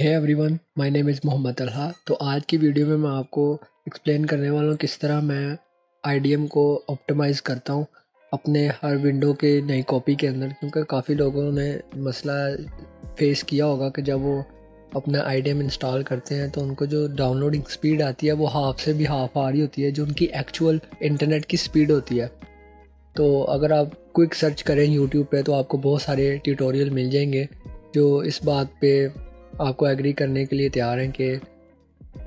है everyone, my name is Mohammad Talha. तो आज की वीडियो में मैं आपको एक्सप्लेन करने वाला हूँ किस तरह मैं IDM को ऑप्टिमाइज़ करता हूँ अपने हर विंडो के नई कॉपी के अंदर, क्योंकि काफ़ी लोगों ने मसला फेस किया होगा कि जब वो अपना IDM इंस्टॉल करते हैं तो उनको जो डाउनलोडिंग स्पीड आती है वो हाफ़ से भी हाफ़ आ रही होती है जो उनकी एक्चुअल इंटरनेट की स्पीड होती है। तो अगर आप क्विक सर्च करें यूट्यूब पे तो आपको बहुत सारे ट्यूटोरियल मिल जाएंगे जो इस बात पे आपको एग्री करने के लिए तैयार हैं कि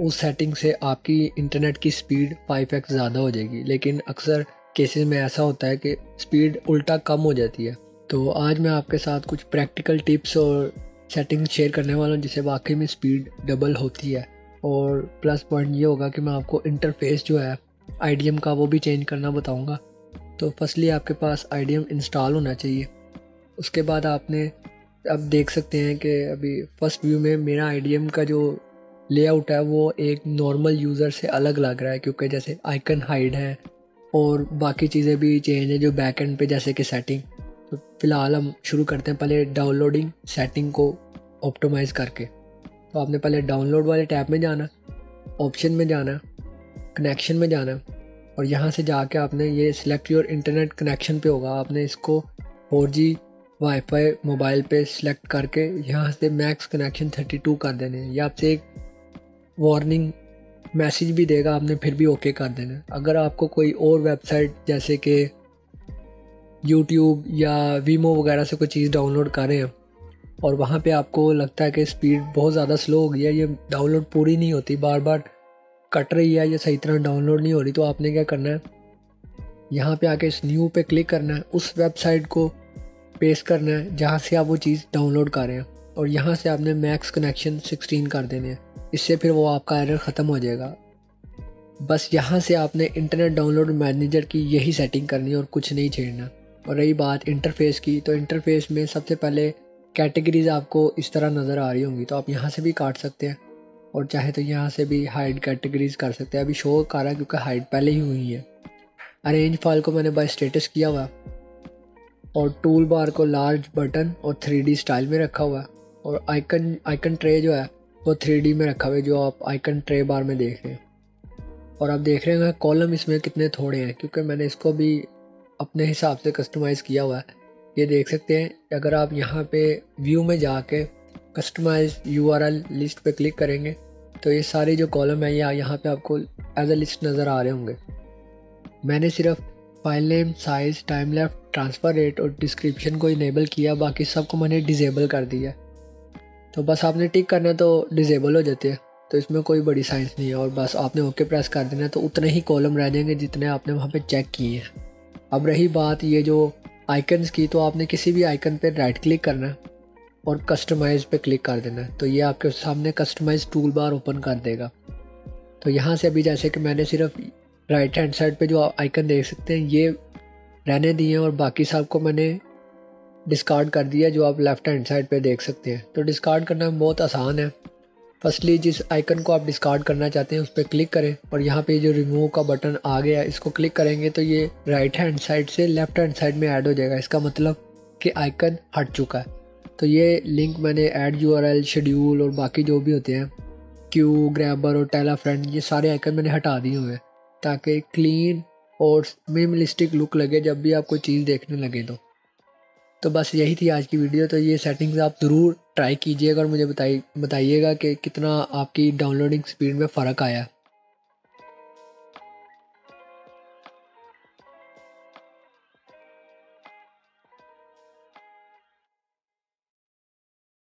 उस सेटिंग से आपकी इंटरनेट की स्पीड 5x ज़्यादा हो जाएगी। लेकिन अक्सर केसेस में ऐसा होता है कि स्पीड उल्टा कम हो जाती है। तो आज मैं आपके साथ कुछ प्रैक्टिकल टिप्स और सेटिंग शेयर करने वाला हूँ जिससे वाकई में स्पीड डबल होती है। और प्लस पॉइंट ये होगा कि मैं आपको इंटरफेस जो है IDM का वो भी चेंज करना बताऊँगा। तो फर्स्टली आपके पास IDM इंस्टॉल होना चाहिए। उसके बाद आपने अब देख सकते हैं कि अभी फर्स्ट व्यू में मेरा IDM का जो लेआउट है वो एक नॉर्मल यूज़र से अलग लग रहा है, क्योंकि जैसे आइकन हाइड है और बाकी चीज़ें भी चेंज है जो बैकएंड पे जैसे कि सेटिंग। तो फ़िलहाल हम शुरू करते हैं पहले डाउनलोडिंग सेटिंग को ऑप्टिमाइज़ करके। तो आपने पहले डाउनलोड वाले टैब में जाना, ऑप्शन में जाना, कनेक्शन में जाना और यहाँ से जाके आपने ये सिलेक्ट योर इंटरनेट कनेक्शन पे होगा, आपने इसको 4G वाईफाई मोबाइल पे सिलेक्ट करके यहाँ से मैक्स कनेक्शन 32 कर देने हैं। ये आपसे एक वार्निंग मैसेज भी देगा, आपने फिर भी ओके कर देना है। अगर आपको कोई और वेबसाइट जैसे कि YouTube या Vimeo वगैरह से कोई चीज़ डाउनलोड करें और वहाँ पर आपको लगता है कि स्पीड बहुत ज़्यादा स्लो हो गई है, ये डाउनलोड पूरी नहीं होती, बार बार कट रही है या सही तरह डाउनलोड नहीं हो रही, तो आपने क्या करना है, यहाँ पे आके इस न्यू पे क्लिक करना है, उस वेबसाइट को पेस्ट करना है जहाँ से आप वो चीज़ डाउनलोड कर रहे हैं और यहाँ से आपने मैक्स कनेक्शन 16 कर देने हैं। इससे फिर वो आपका एरर ख़त्म हो जाएगा। बस यहाँ से आपने इंटरनेट डाउनलोड मैनेजर की यही सेटिंग करनी है और कुछ नहीं छेड़ना। और रही बात इंटरफेस की, तो इंटरफेस में सबसे पहले कैटेगरीज आपको इस तरह नज़र आ रही होंगी, तो आप यहाँ से भी काट सकते हैं और चाहे तो यहाँ से भी हाइड कैटेगरीज कर सकते हैं। अभी शो कर रहा है क्योंकि हाइड पहले ही हुई है। अरेंज फाइल को मैंने बाय स्टेटस किया हुआ और टूल बार को लार्ज बटन और 3D स्टाइल में रखा हुआ है और आइकन ट्रे जो है वो 3D में रखा हुआ है जो आप आइकन ट्रे बार में देख रहे हैं। और आप देख रहे हैं कॉलम इसमें कितने थोड़े हैं, क्योंकि मैंने इसको भी अपने हिसाब से कस्टमाइज़ किया हुआ है। ये देख सकते हैं, अगर आप यहाँ पर व्यू में जाके कस्टमाइज URL लिस्ट पे क्लिक करेंगे तो ये सारे जो कॉलम है यहाँ पे आपको एज अ लिस्ट नज़र आ रहे होंगे। मैंने सिर्फ file name, size, time left, transfer rate और डिस्क्रिप्शन को इनेबल किया, बाकी सबको मैंने डिसेबल कर दिया। तो बस आपने टिक करना तो डिसेबल हो जाते हैं, तो इसमें कोई बड़ी साइंस नहीं है। और बस आपने ओके प्रेस कर देना तो उतने ही कॉलम रह जाएंगे जितने आपने वहाँ पर चेक किए हैं। अब रही बात ये जो आइकन्स की, तो आपने किसी भी आइकन पर राइट क्लिक करना है और कस्टमाइज़ पे क्लिक कर देना है, तो ये आपके सामने कस्टमाइज़ टूल बार ओपन कर देगा। तो यहाँ से अभी जैसे कि मैंने सिर्फ राइट हैंड साइड पे जो आइकन देख सकते हैं ये रहने दिए हैं और बाकी सब को मैंने डिस्कार्ड कर दिया जो आप लेफ़्ट हैंड साइड पे देख सकते हैं। तो डिस्कार्ड करना बहुत आसान है। फर्स्टली जिस आइकन को आप डिस्कार्ड करना चाहते हैं उस पर क्लिक करें और यहाँ पर जो रिमूव का बटन आ गया इसको क्लिक करेंगे तो ये राइट हैंड साइड से लेफ़्ट हैंड साइड में ऐड हो जाएगा, इसका मतलब कि आइकन हट चुका है। तो ये लिंक मैंने ऐड URL, शेड्यूल और बाकी जो भी होते हैं क्यू, ग्रैबर और टेला फ्रेंड, ये सारे आइकन मैंने हटा दिए हुए हैं ताकि क्लीन और मिनिमलिस्टिक लुक लगे जब भी आप कोई चीज़ देखने लगे। तो बस यही थी आज की वीडियो। तो ये सेटिंग्स आप ज़रूर ट्राई कीजिएगा और मुझे बताइएगा कि कितना आपकी डाउनलोडिंग स्पीड में फ़र्क आया।